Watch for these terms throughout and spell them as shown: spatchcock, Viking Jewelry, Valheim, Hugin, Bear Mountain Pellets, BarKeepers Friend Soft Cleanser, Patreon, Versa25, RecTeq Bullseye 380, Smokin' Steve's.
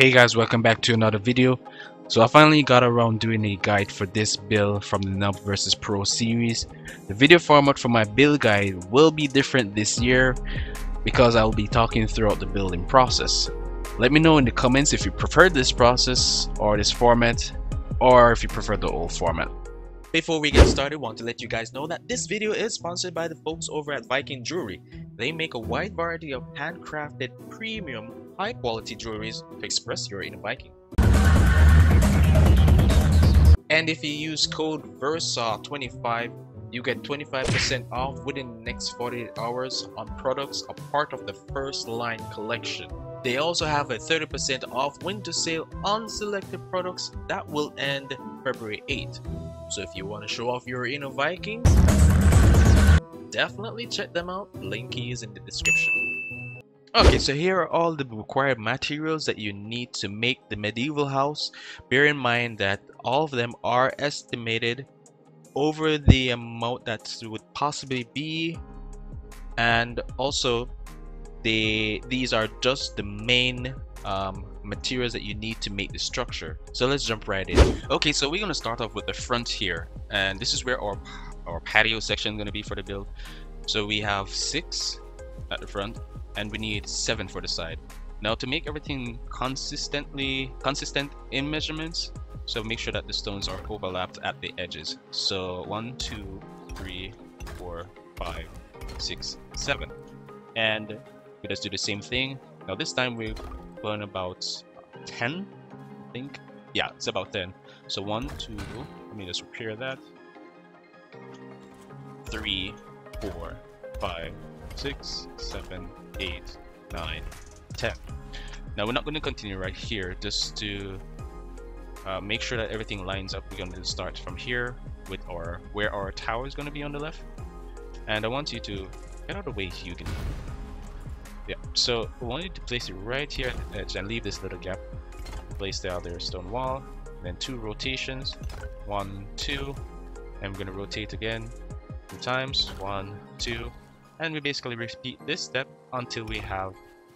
Hey guys, welcome back to another video. So I finally got around doing a guide for this build from the Noob vs Pro series. The video format for my build guide will be different this year because I will be talking throughout the building process. Let me know in the comments if you prefer this process or this format, or if you prefer the old format. Before we get started, I want to let you guys know that this video is sponsored by the folks over at Viking Jewelry. They make a wide variety of handcrafted, premium, high-quality jewelries to express your inner Viking. And if you use code Versa25, you get 25% off within the next 48 hours on products a part of the first line collection. They also have a 30% off winter sale on selected products that will end February 8th. So if you want to show off your inner Vikings, definitely check them out. Link is in the description. Okay, so here are all the required materials that you need to make the medieval house. Bear in mind that all of them are estimated over the amount that would possibly be, and also these are just the main materials that you need to make the structure. So let's jump right in. Okay, so we're gonna start off with the front here, and this is where our patio section is gonna be for the build. So we have 6 at the front, and we need 7 for the side. Now to make everything consistent in measurements, so make sure that the stones are overlapped at the edges. So 1, 2, 3, 4, 5, 6, 7, and we just do the same thing. Now this time we're going about 10, I think. Yeah, it's about 10. So 1, 2, let me just repair that. 3, 4, 5, 6, 7, 8, 9, 10. Now we're not going to continue right here. Just to make sure that everything lines up, we're going to start from here with our where our tower is going to be on the left. And I want you to get out of the way, Hugin. Yeah, so I want you to place it right here at the edge and leave this little gap. Place the other stone wall, then 2 rotations, 1, 2, and we're going to rotate again 2 times, 1, 2, and we basically repeat this step until we have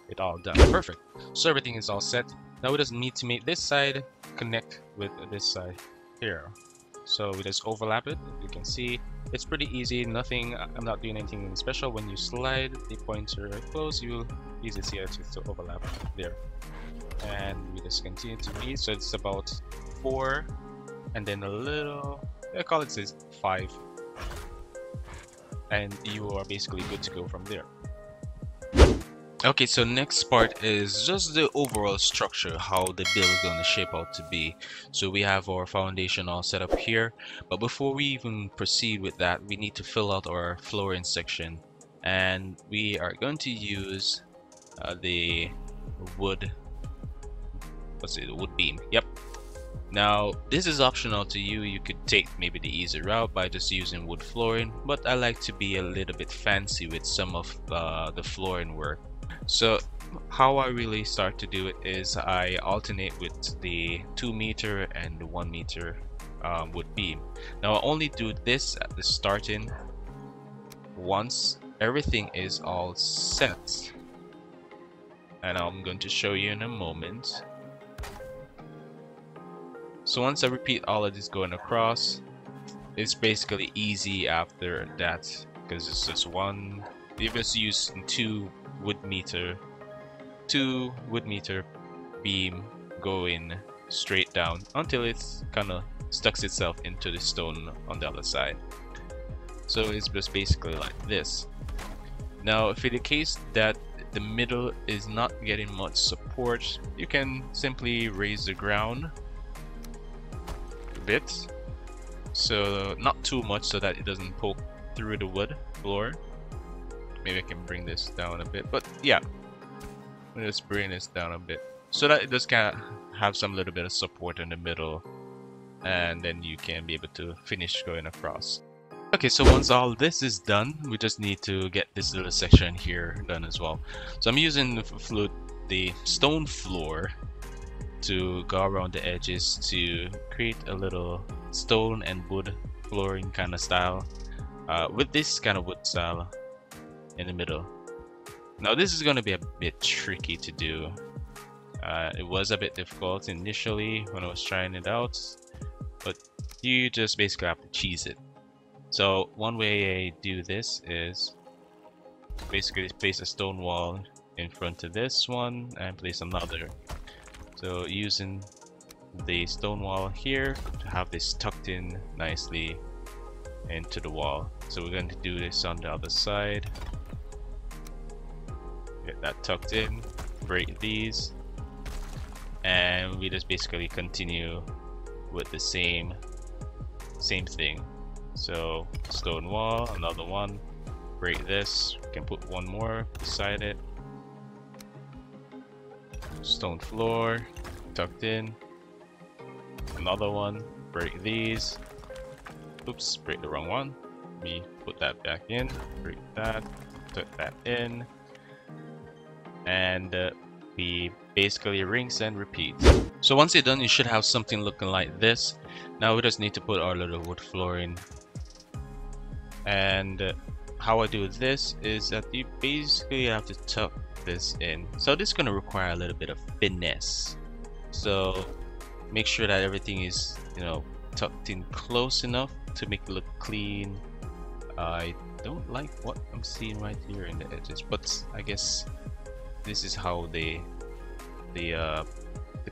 it all done. Perfect. So everything is all set. Now we just need to make this side connect with this side here. So we just overlap it. You can see it's pretty easy. Nothing, I'm not doing anything special. When you slide the pointer close, you'll easily see it to overlap there. And we just continue to be, so it's about 4, and then a little, I call it 5, and you are basically good to go from there. Okay, so next part is just the overall structure, how the build is going to shape out to be. So we have our foundation all set up here, but before we even proceed with that, we need to fill out our flooring section, and we are going to use the wood, the wood beam. Yep. Now this is optional to you. You could take maybe the easy route by just using wood flooring, but I like to be a little bit fancy with some of the flooring work. So how I really start to do it is I alternate with the 2 meter and the 1 meter wood beam. Now I only do this at the starting once everything is all set, and I'm going to show you in a moment. So once I repeat all of this going across, it's basically easy after that, because it's just one, you just use 2 wood meter beam going straight down until it's kind of stucks itself into the stone on the other side. So it's just basically like this. Now if in the case that the middle is not getting much support, you can simply raise the ground a bit, so not too much so that it doesn't poke through the wood floor. Maybe I can bring this down a bit, but yeah, let's bring this down a bit so that it does kind of have some little bit of support in the middle, and then you can be able to finish going across. Okay, so once all this is done, we just need to get this little section here done as well. So I'm using the stone floor to go around the edges to create a little stone and wood flooring kind of style, with this kind of wood style in the middle. Now this is going to be a bit tricky to do It was a bit difficult initially when I was trying it out, but you just basically have to cheese it. So one way I do this is basically place a stone wall in front of this one and place another. So using the stone wall here to have this tucked in nicely into the wall. So we're going to do this on the other side. Get that tucked in, break these, and we just basically continue with the same thing. So stone wall, another one, break this, we can put one more beside it. Stone floor, tucked in, another one, break these. Oops, break the wrong one. Let me put that back in, break that, tuck that in, and we basically rinse and repeat. So once you're done, you should have something looking like this. Now we just need to put our little wood flooring. And how I do this is that you basically have to tuck this in. So this is going to require a little bit of finesse. So make sure that everything is, you know, tucked in close enough to make it look clean. I don't like what I'm seeing right here in the edges, but I guess this is how the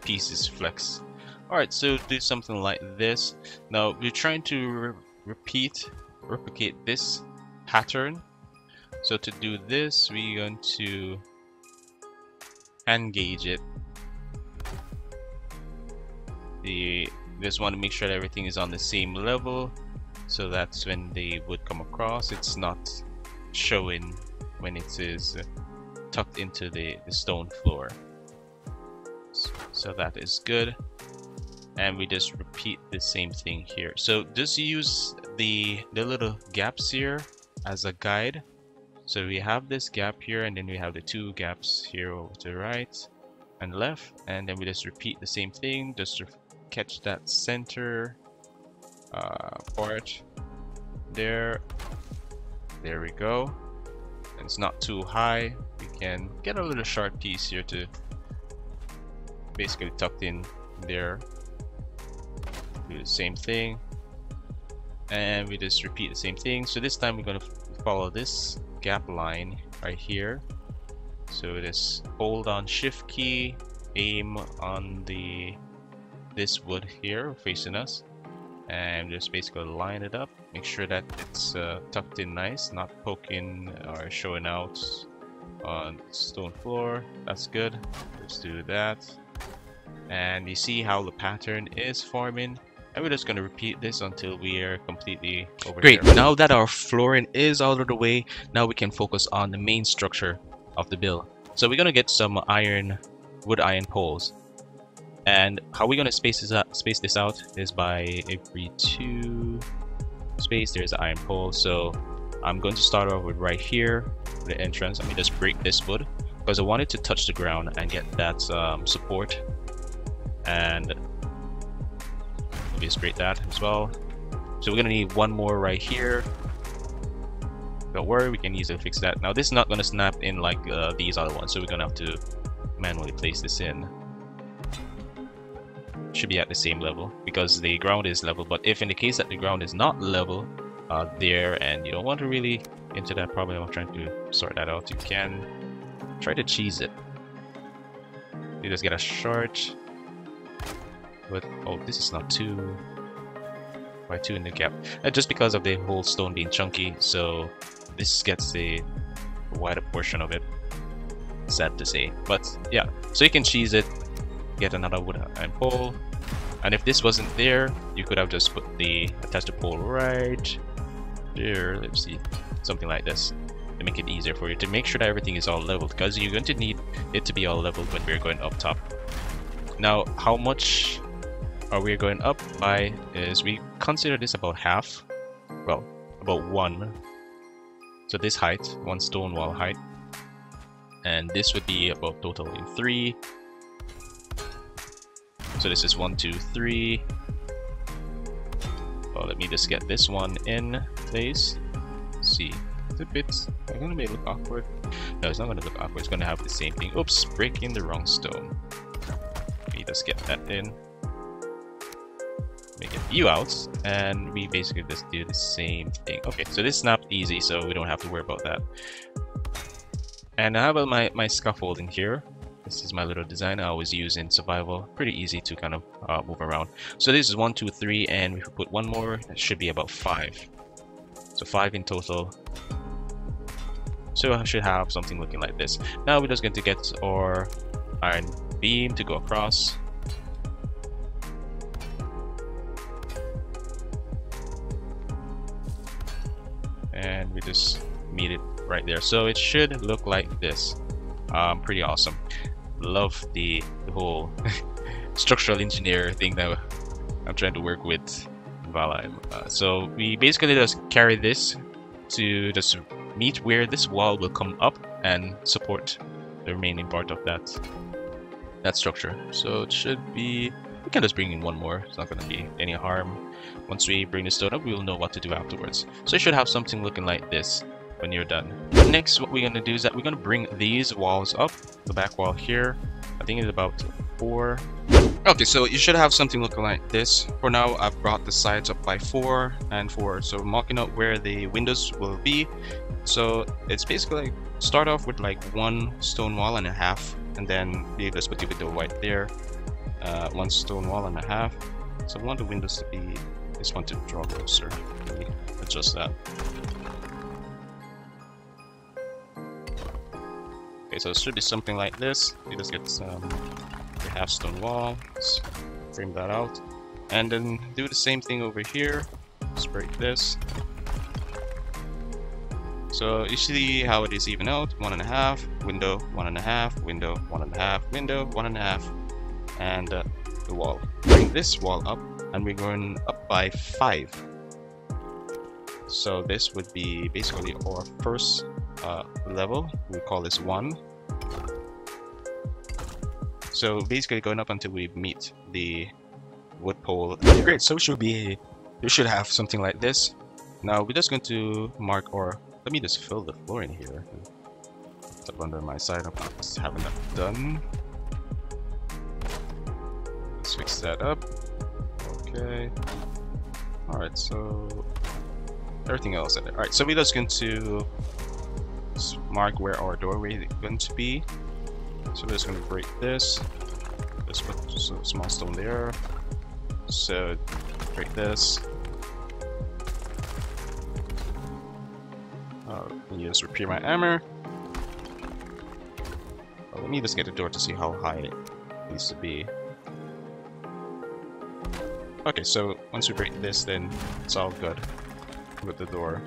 pieces flex. All right, so do something like this. Now we're trying to replicate this pattern. So to do this, we're going to hand gauge it. You just want to make sure that everything is on the same level, so that's when they would come across, it's not showing when it is tucked into the stone floor. So that is good, and we just repeat the same thing here. So just use the little gaps here as a guide. So we have this gap here, and then we have the two gaps here over to the right and left, and then we just repeat the same thing just to catch that center part there. There we go. And it's not too high. We can get a little sharp piece here to basically tucked in there. Do the same thing, and we just repeat the same thing. So this time we're going to follow this gap line right here. So just hold on shift key, aim on this wood here facing us, and just basically line it up. Make sure that it's tucked in nice, not poking or showing out on stone floor. That's good. Let's do that, and you see how the pattern is forming, and we're just going to repeat this until we are completely over. Great. Here. Now that our flooring is out of the way, now we can focus on the main structure of the build. So we're going to get some wood iron poles. And how we're going to space this out is by every two space there's an iron pole. So I'm going to start off with right here, the entrance. Let me just break this wood because I wanted to touch the ground and get that support. And let me just break that as well. So we're going to need one more right here. Don't worry, we can easily fix that. Now this is not going to snap in like these other ones, so we're going to have to manually place this in. Should be at the same level because the ground is level, but if in the case that the ground is not level there, and you don't want to really into that problem of trying to sort that out, you can try to cheese it. You just get a short, but oh, this is not 2 by 2 in the gap, just because of the whole stone being chunky, so this gets the wider portion of it, sad to say, but yeah, so you can cheese it. Get another wood and pole, and if this wasn't there, you could have just put attach the pole right there. Let's see, something like this to make it easier for you to make sure that everything is all leveled, because you're going to need it to be all leveled when we're going up top. Now how much are we going up by is we consider this about half, well about one, so this height, one stone wall height, and this would be about total in 3. So this is 1, 2, 3. Oh, let me just get this one in place. Let's see, the bits are gonna make it look awkward. No, it's not gonna look awkward. It's gonna have the same thing. Oops, breaking the wrong stone. Let me just get that in. Make a few outs, and we basically just do the same thing. Okay, so this snapped easy, so we don't have to worry about that. And how about my scaffolding here? This is my little design I always use in survival. Pretty easy to kind of move around. So this is 1, 2, 3, and if we put one more, that should be about 5. So 5 in total. So I should have something looking like this. Now we're just going to get our iron beam to go across. And we just meet it right there. So it should look like this. Pretty awesome. Love the whole structural engineer thing that I'm trying to work with Valheim. So we basically just carry this to just meet where this wall will come up and support the remaining part of that structure. So it should be, we can just bring in one more. It's not going to be any harm. Once we bring the stone up, we will know what to do afterwards. So it should have something looking like this when you're done. Next, what we're going to do is that we're going to bring these walls up. The back wall here, I think it's about 4. Okay, so you should have something looking like this. For now, I've brought the sides up by 4 and 4. So I'm marking out where the windows will be. So it's basically like start off with like 1 stone wall and a half, and then you just put the window right there. 1 stone wall and a half. So I want the windows to be, I just want to draw closer. Let me adjust that. Okay, so it should be something like this. You just get the half stone wall, just frame that out, and then do the same thing over here. Just break this. So you see how it is even out. 1 and a half, window, 1 and a half, window, 1 and a half, window, 1 and a half, and the wall. Bring this wall up, and we're going up by 5. So this would be basically our first level. We call this 1. So basically going up until we meet the wood pole. Great, so we should have something like this. Now we're just going to mark our, let me just fill the floor in here. It's up under my side, I'm just having that done. Let's fix that up. Okay. Alright, so everything else in there. Alright, so we're just going to mark where our doorway is going to be. So we're just going to break this. Just put a small stone there. So break this. Let me just repair my armor. Oh, let me just get the door to see how high it needs to be. Okay, so once we break this, then it's all good with the door.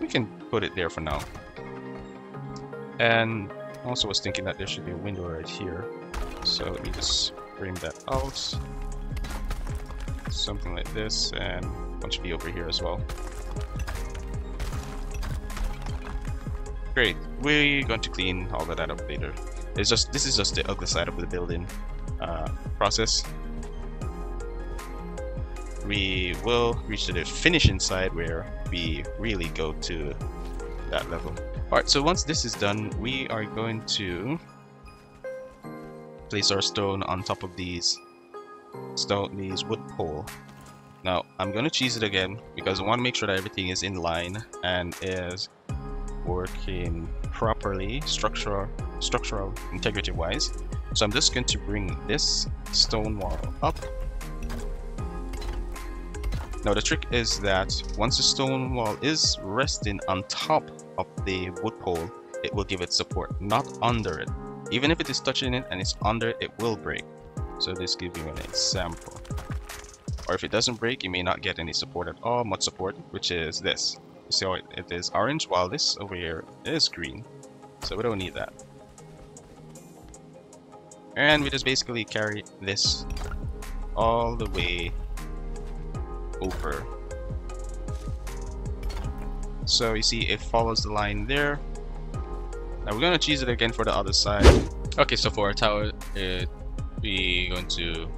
We can put it there for now. And I also was thinking that there should be a window right here. So let me just frame that out. Something like this, and one should be over here as well. Great, we're going to clean all of that up later. It's just, this is just the ugly side of the building process. We will reach to the finishing side where we really go to that level. Alright, so once this is done, we are going to place our stone on top of these wood pole. Now I'm going to cheese it again because I want to make sure that everything is in line and is working properly, structural integrity wise. So I'm just going to bring this stone wall up. Now the trick is that once the stone wall is resting on top of the wood pole, it will give it support, not under it. Even if it is touching it and it's under it, it will break. So this gives you an example. Or if it doesn't break, you may not get any support at all, much support, which is this. You see how it is orange, while this over here is green. So we don't need that. And we just basically carry this all the way over. So you see it follows the line there. Now we're gonna cheese it again for the other side. Okay, so for our tower, we're going to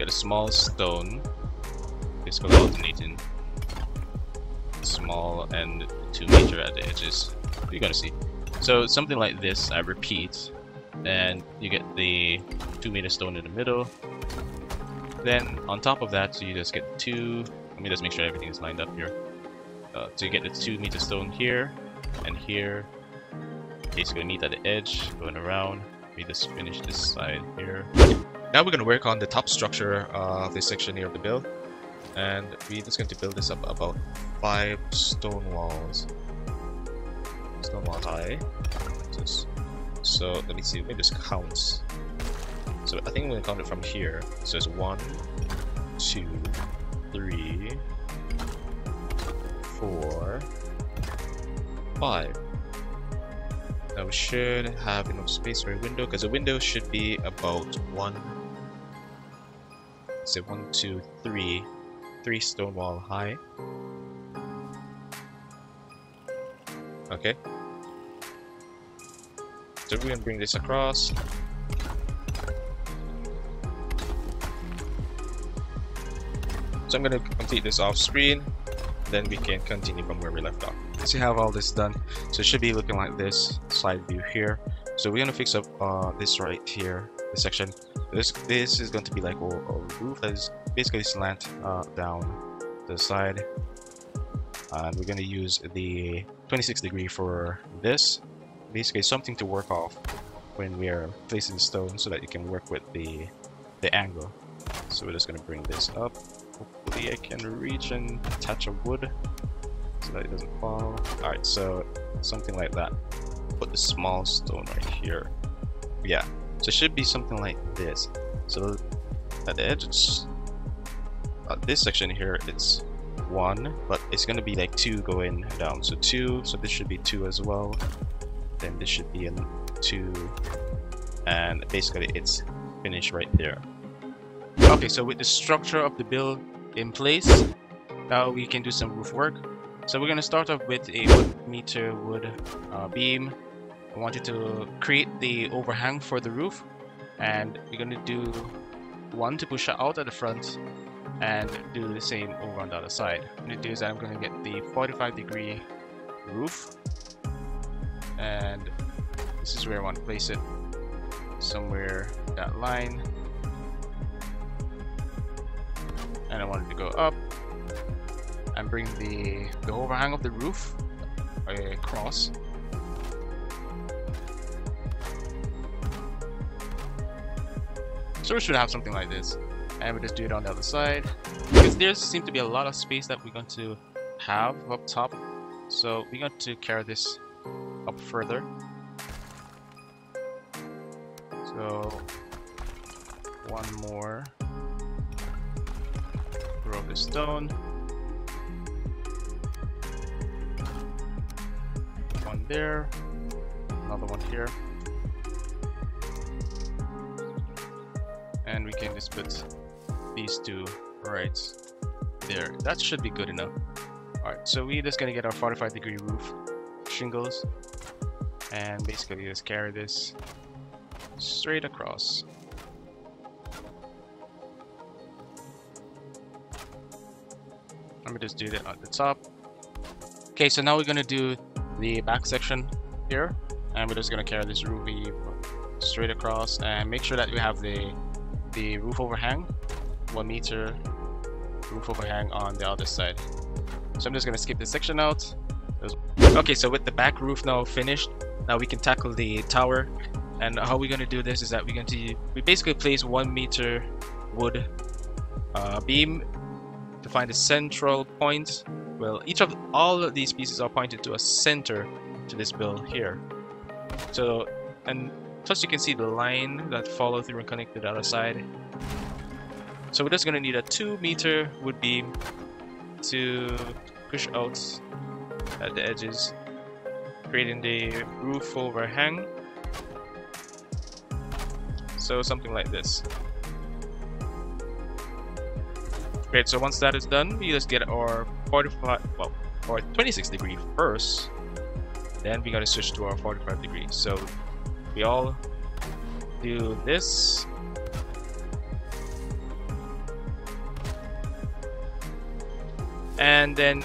get a small stone, basically alternating small and too major at the edges. You're gonna see. So something like this, I repeat, and you get the 2 meter stone in the middle. Then on top of that, so you just get two. Let me just make sure everything is lined up here. So you get the 2 meter stone here and here. Okay, so you're gonna meet at the edge, going around. Let me just finish this side here. Now we're gonna work on the top structure of this section here of the build, and we're just going to build this up about 5 stone walls. Stone wall high. So let me see. Let me just count. So I think I'm gonna count it from here. So it's 1, 2, 3, 4, 5. Now we should have enough space for a window, because a window should be about 3 stone wall high. Okay. So we're gonna bring this across. So I'm gonna complete this off screen. Then we can continue from where we left off. Let's see how all this done. So it should be looking like this side view here. So we're gonna fix up this right here, the section. This is going to be like a roof that is basically slant down the side, and we're gonna use the 26 degree for this. Basically, something to work off when we're placing the stone, so that you can work with the angle. So we're just gonna bring this up. Hopefully I can reach and touch a wood so that it doesn't fall. Alright, so something like that. Put the small stone right here. Yeah, so it should be something like this. So at the edge, it's this section here, it's 1, but it's gonna be like 2 going down. So 2, so this should be 2 as well. Then this should be a 2, and basically it's finished right there. Okay, so with the structure of the build in place, now we can do some roof work. So we're gonna start off with a 1 meter wood beam. I want you to create the overhang for the roof, and we're gonna do one to push out at the front, and do the same over on the other side. What I'm gonna do is I'm gonna get the 45 degree roof, and this is where I want to place it, somewhere that line. And I wanted to go up and bring the overhang of the roof across. So we should have something like this, and we'll just do it on the other side, because there seems to be a lot of space that we're going to have up top. So we're going to carry this up further. So one more of the stone, one there, another one here, and we can just put these two right there. That should be good enough. Alright, so we're just gonna get our 45 degree roof shingles, and basically just carry this straight across. Let me just do that at the top. Okay, so now we're gonna do the back section here, and we're just gonna carry this roof straight across, and make sure that we have the roof overhang, 1 meter roof overhang on the other side. So I'm just gonna skip this section out. Okay, so with the back roof now finished, now we can tackle the tower. And how we're gonna do this is that we basically place 1 meter wood beam to find a central point. Well, all of these pieces are pointed to a center to this build here. So, and plus you can see the line that follow through and connect to the other side. So we're just gonna need a 2 meter wood beam to push out at the edges, creating the roof overhang. So something like this. Great, so once that is done, we just get our 26 degree first, then we gotta switch to our 45 degree. So we all do this. And then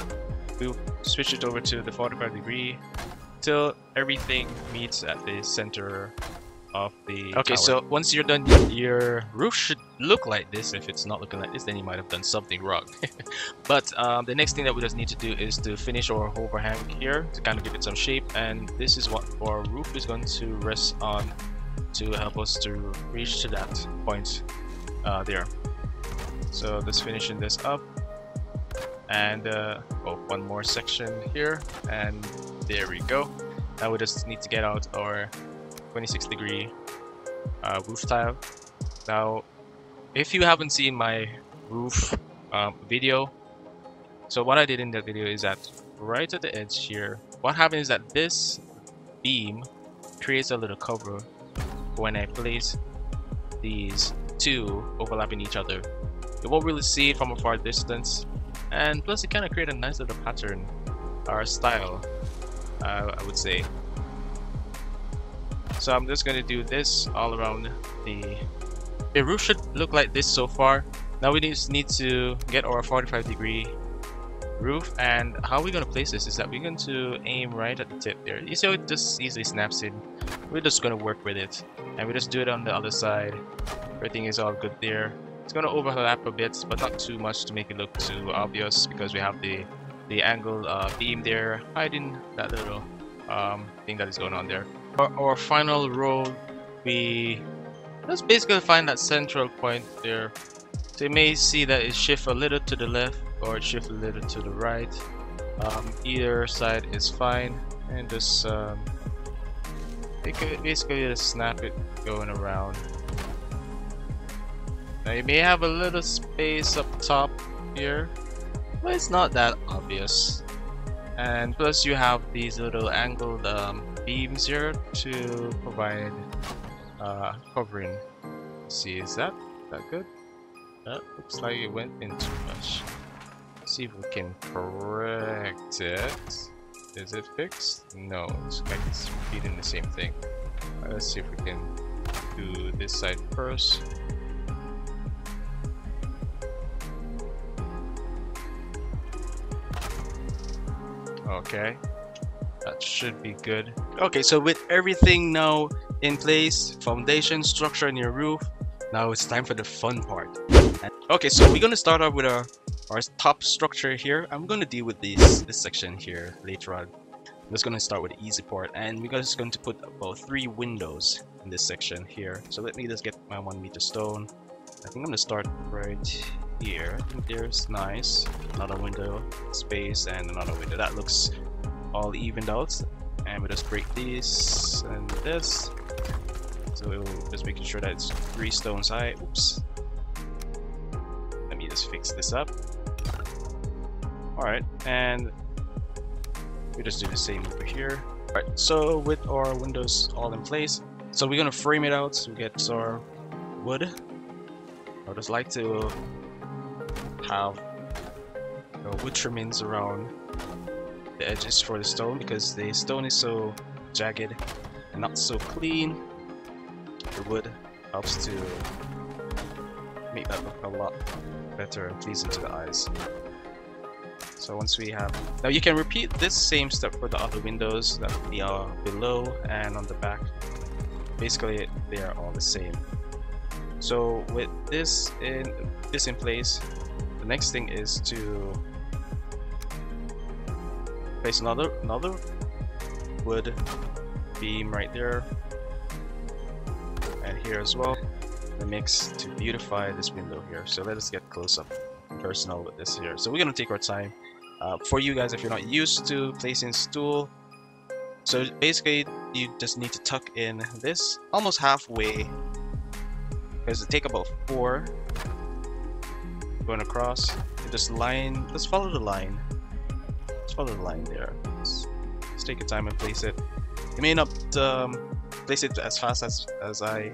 we'll switch it over to the 45 degree till everything meets at the center of the tower. So once you're done, your roof should look like this. If it's not looking like this, then you might have done something wrong. But the next thing that we just need to do is to finish our overhang here to kind of give it some shape, and this is what our roof is going to rest on to help us to reach to that point there. So let's finishing this up, and one more section here, and there we go. Now we just need to get out our 26 degree roof tile. Now if you haven't seen my roof video, so what I did in that video is that right at the edge here, what happens is that this beam creates a little cover when I place these two overlapping each other. You won't really see it from a far distance, and plus it kind of creates a nice little pattern or style, I would say. So I'm just going to do this all around the roof. Should look like this so far. Now we just need to get our 45 degree roof, and how we're going to place this is that we're going to aim right at the tip there. You see how it just easily snaps in. We're just going to work with it, and we just do it on the other side. Everything is all good there. It's going to overlap a bit, but not too much to make it look too obvious, because we have the angled beam there hiding that little thing that is going on there. Our final row, we just basically find that central point there. So you may see that it shifts a little to the left or it shifts a little to the right. Either side is fine, and just it could basically just snap it going around. Now you may have a little space up top here, but it's not that obvious. And plus you have these little angled beams here to provide covering. Let's see, is that good? That looks like it went in too much. Let's see if we can correct it. Is it fixed? No, it's like it's repeating the same thing. Right, let's see if we can do this side first. Okay, that should be good. Okay, so with everything now in place, foundation, structure, and your roof, now it's time for the fun part. Okay, so we're gonna start off with our top structure here. I'm gonna deal with this section here later on. I'm just gonna start with the easy part, and we're just going to put about 3 windows in this section here. So let me just get my 1 meter stone. I think I'm gonna start right here. There's nice, another window space and another window. That looks all evened out, and we just break these and this, so we'll just making sure that it's 3 stones high. Oops, let me just fix this up. All right, and we just do the same over here. All right, so with our windows all in place, so we're gonna frame it out. So we get our wood. I just like to have wood trimmings around the edges for the stone, because the stone is so jagged and not so clean. The wood helps to make that look a lot better and pleasing to the eyes. So once we have, now you can repeat this same step for the other windows that we are below and on the back. Basically they are all the same. So with this in place, the next thing is to place another wood beam right there and here as well, the mix to beautify this window here. So let us get close up personal with this here. So we're gonna take our time. For you guys, if you're not used to placing stool, so basically you just need to tuck in this almost halfway, because it take about 4 going across. You just line, let's follow the line. Let's follow the line there. Let's take your time and place it. You may not place it as fast as I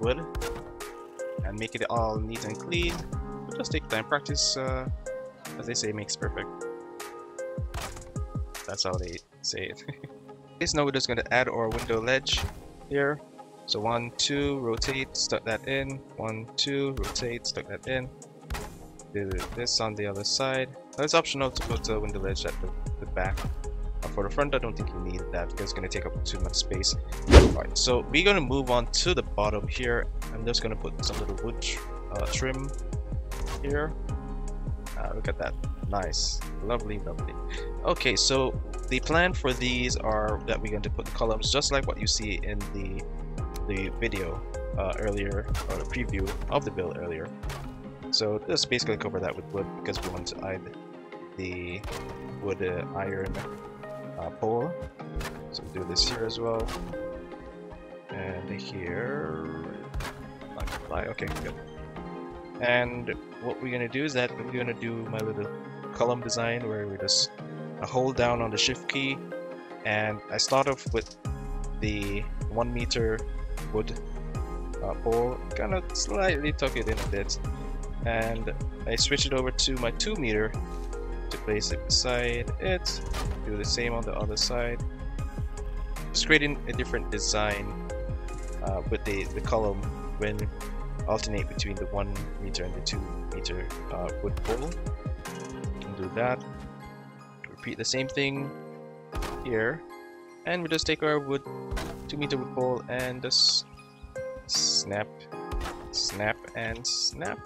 would and make it all neat and clean, but just take time, practice. As they say, makes perfect. That's how they say it. Okay, so now we're just going to add our window ledge here. So 1, 2, rotate, stuck that in. 1, 2, rotate, stuck that in. Do this on the other side. Now it's optional to put the window ledge at the the back. For the front, I don't think you need that because it's going to take up too much space. Alright, so we're going to move on to the bottom here. I'm just going to put some little wood trim here. Look at that. Nice. Lovely, lovely. Okay, so the plan for these are that we're going to put columns just like what you see in the video earlier, or the preview of the build earlier. So just basically cover that with wood because we want to hide the wood iron pole. So we'll do this here as well, and here, okay, good. And what we're gonna do is that we're gonna do my little column design where we just hold down on the shift key, and I start off with the 1 meter wood pole, kind of slightly tuck it in a bit, and I switch it over to my 2 meter to place it beside it. Do the same on the other side, just creating a different design with the column when alternate between the 1 meter and the 2 meter wood pole. Do that, repeat the same thing here, and we just take our wood 2 meter wood pole and just snap, snap, and snap.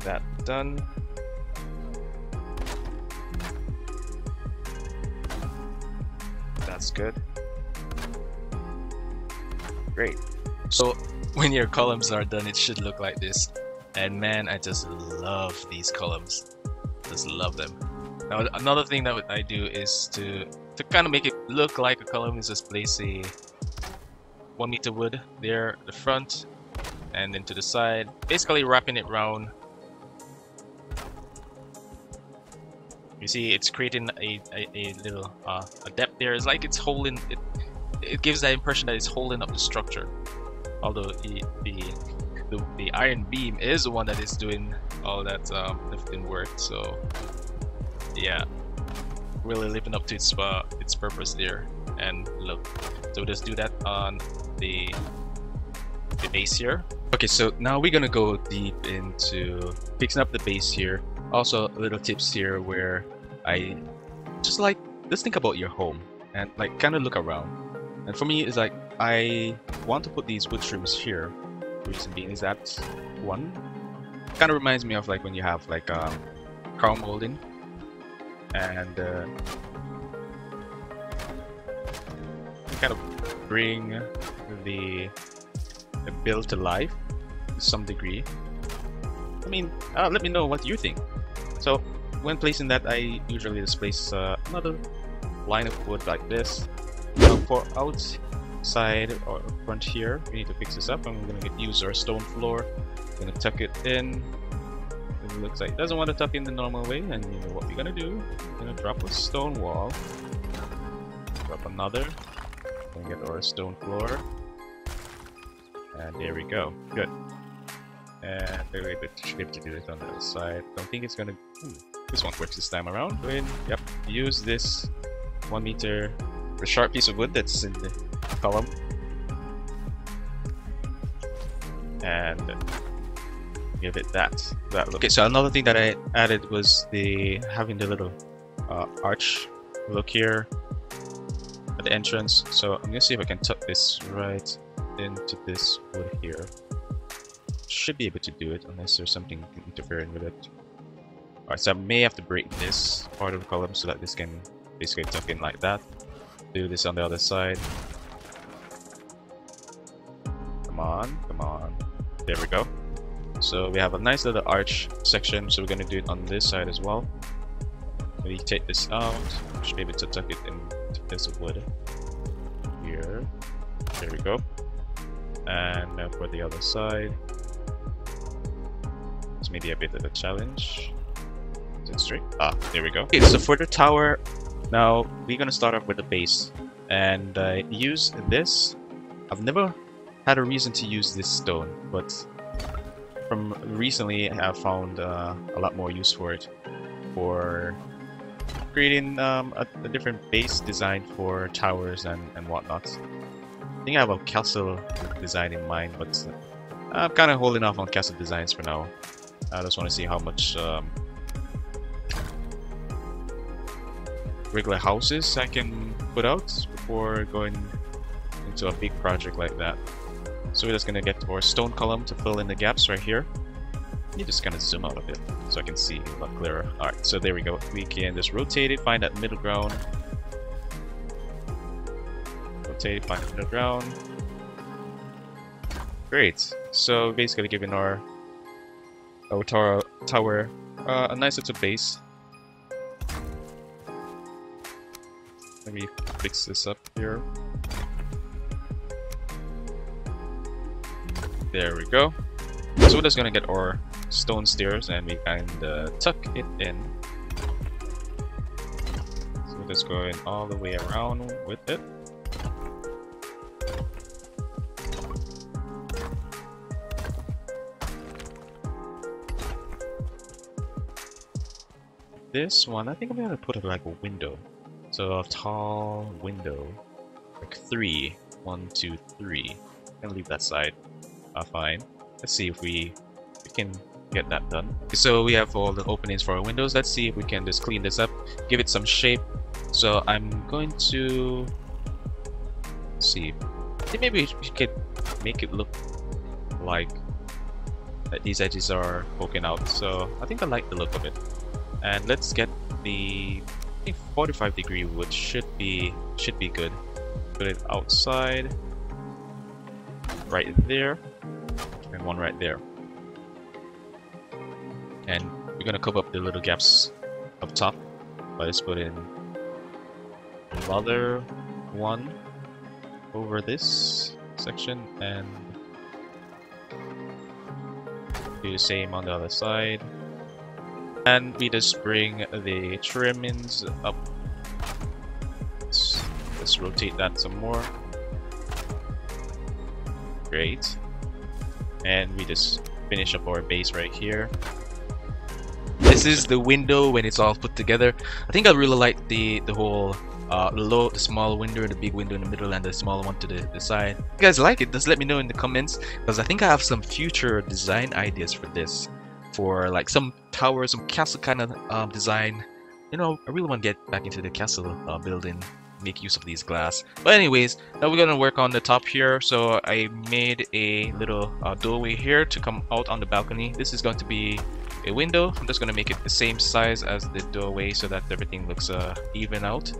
That done. That's good. Great. So when your columns are done, it should look like this. And man, I just love these columns. Just love them. Now another thing that I do is to kind of make it look like a column is just place a 1 meter wood there at the front and then to the side, basically wrapping it round. You see, it's creating a little a depth there. It's like it's holding it. It gives that impression that it's holding up the structure. Although the iron beam is the one that is doing all that lifting work. So yeah, really living up to its purpose there. And look, so just do that on the base here. Okay, so now we're gonna go deep into fixing up the base here. Also little tips here where I just like, just think about your home and like kind of look around. And for me, it's like I want to put these wood trims here. Reason being is that one kind of reminds me of like when you have like crown molding, and kind of bring the build to life to some degree. I mean, let me know what you think. So when placing that, I usually just place another line of wood like this. Now for outside or front here, we need to fix this up. I'm going to use our stone floor. I'm going to tuck it in. It looks like it doesn't want to tuck in the normal way, and you know what we're going to do. We're going to drop a stone wall. Drop another. We're going to get our stone floor. And there we go. Good. And a little bit shape to do it on the other side. Don't think it's gonna. This one works this time around. Go in. Yep. Use this 1 meter, the sharp piece of wood that's in the column, and give it that look. Okay. So another thing that I added was having the little arch look here at the entrance. So I'm gonna see if I can tuck this right into this wood here. Should be able to do it unless there's something interfering with it. Alright, so I may have to break this part of the column so that this can basically tuck in like that. Do this on the other side. Come on, come on. There we go. So we have a nice little arch section, so we're going to do it on this side as well. We take this out, should be able to tuck it into this wood here. There we go. And for the other side, it's maybe a bit of a challenge. Is it straight? Ah, there we go. Okay, so for the tower, now we're gonna start off with the base, and use this. I've never had a reason to use this stone, but from recently I have found a lot more use for it, for creating a different base design for towers and whatnot. I think I have a castle design in mind, but I'm kind of holding off on castle designs for now. I just want to see how much regular houses I can put out before going into a big project like that. So we're just going to get our stone column to fill in the gaps right here. You just kind of zoom out a bit so I can see a lot clearer. Alright, so there we go. We can just rotate it, find that middle ground. Rotate, find the middle ground. Great. So basically giving our tower a nice little base. Let me fix this up here. There we go. So we're just gonna get our stone stairs and we can tuck it in. So we're just going all the way around with it. This one, I think I'm gonna put it like a window. So a tall window, like 3, 1, 2, 3. And leave that side. Fine. Let's see if we can get that done. So we have all the openings for our windows. Let's see if we can just clean this up, give it some shape. So I'm going to see. I think maybe we could make it look like these edges are poking out. So I think I like the look of it. And let's get the 45 degree wood should be good. Put it outside, right there. And one right there, and we're gonna cover up the little gaps up top by just putting another one over this section and do the same on the other side, and we just bring the trimmings up. Let's rotate that some more. Great. And we just finish up our base right here. This is the window when it's all put together. I think I really like the whole the small window, the big window in the middle, and the small one to the side. If you guys like it, just let me know in the comments, because I think I have some future design ideas for this, for like some tower, some castle kind of design. You know, I really want to get back into the castle building, make use of these glass. But anyways, now we're gonna work on the top here. So I made a little doorway here to come out on the balcony. This is going to be a window. I'm just gonna make it the same size as the doorway so that everything looks even out.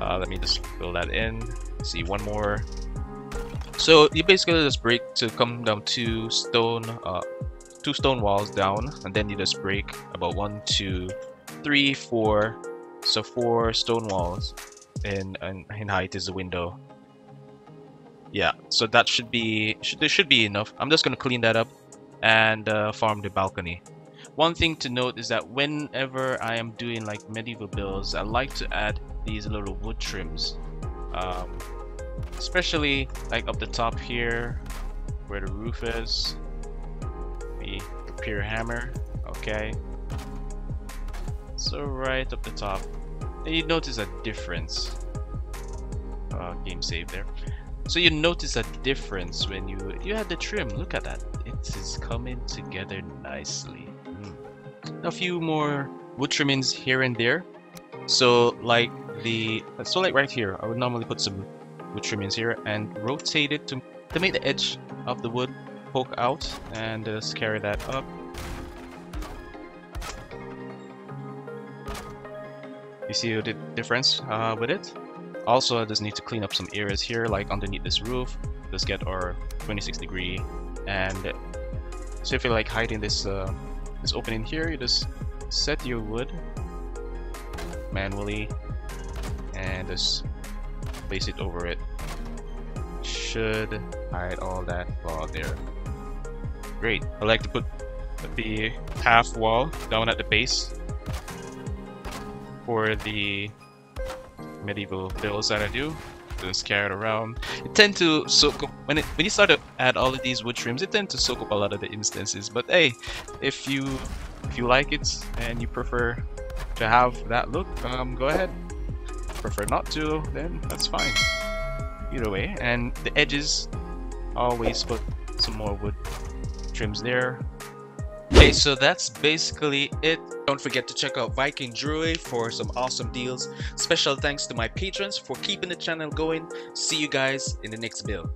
Let me just fill that in. Let's see, one more. So you basically just break to come down two stone walls down, and then you just break about 1, 2, 3, 4, so 4 stone walls. In height is the window. Yeah, so that should be enough. I'm just gonna clean that up and farm the balcony. One thing to note is that whenever I am doing like medieval builds, I like to add these little wood trims, especially like up the top here where the roof is. The pier hammer, okay. So right up the top. You notice a difference. Game save there. So you notice a difference when you add the trim. Look at that. It is coming together nicely. A few more wood trimmings here and there. So like right here, I would normally put some wood trimmings here and rotate it to make the edge of the wood poke out, and just carry that up. You see the difference with it? Also, I just need to clean up some areas here, like underneath this roof. Let's get our 26 degree, and so if you like hiding this this opening here, you just set your wood manually and just place it over it. Should hide all that flaw there. Great. I like to put the half wall down at the base for the medieval builds that I do. Just carry it around. It tend to soak up when you start to add all of these wood trims. It tend to soak up a lot of the instances. But hey, if you like it and you prefer to have that look, go ahead. Prefer not to, then that's fine. Either way, and the edges, always put some more wood trims there. Okay, so that's basically it. Don't forget to check out Viking Jewelry for some awesome deals. Special thanks to my patrons for keeping the channel going. See you guys in the next build.